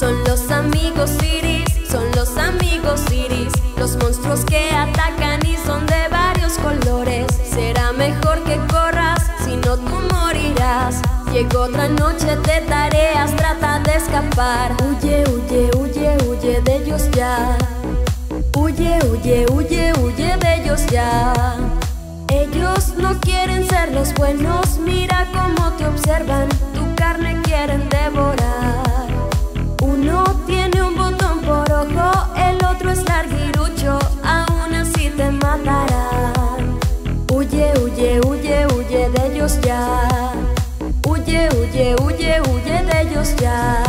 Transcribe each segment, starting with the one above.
Son los amigos iris, son los amigos iris, los monstruos que atacan y son de varios colores. Será mejor que corras, si no tú morirás. Llegó otra noche de tareas, trata de escapar. Huye, huye, huye, huye de ellos ya. Huye, huye, huye, huye de ellos ya. Ellos no quieren ser los buenos, mira cómo te observan, tu carne quieren devorar. Uno tiene un botón por ojo, el otro es larguirucho, aún así te matarán. Huye, huye, huye, huye de ellos ya. Huye, huye, huye, huye de ellos ya.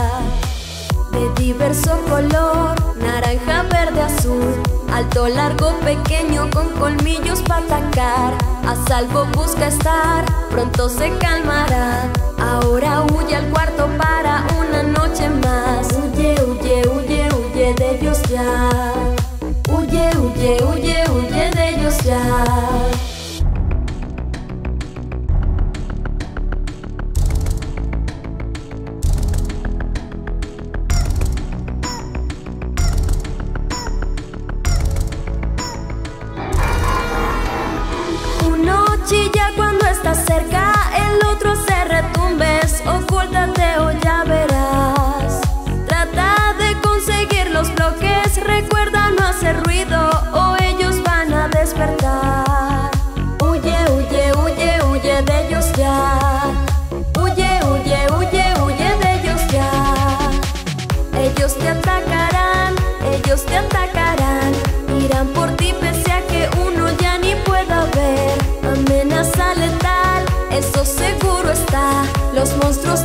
De diverso color, naranja, verde, azul, alto, largo, pequeño, con colmillos para atacar. A salvo busca estar, pronto se calmará. Ahora huye al cuarto para una noche más. Huye, huye, huye, huye de ellos ya. Huye, huye, huye, huye de ellos ya. Chilla cuando estás cerca, el otro se retumbes, ocúltate o ya verás. Trata de conseguir los bloques, recuerda no hacer ruido o ellos van a despertar. Huye, huye, huye, huye de ellos ya. Huye, huye, huye, huye de ellos ya. Ellos te atacarán, ellos te atacarán, irán por ti pese a que uno ya ni pueda ver. Amenaza letal, eso seguro está. Los monstruos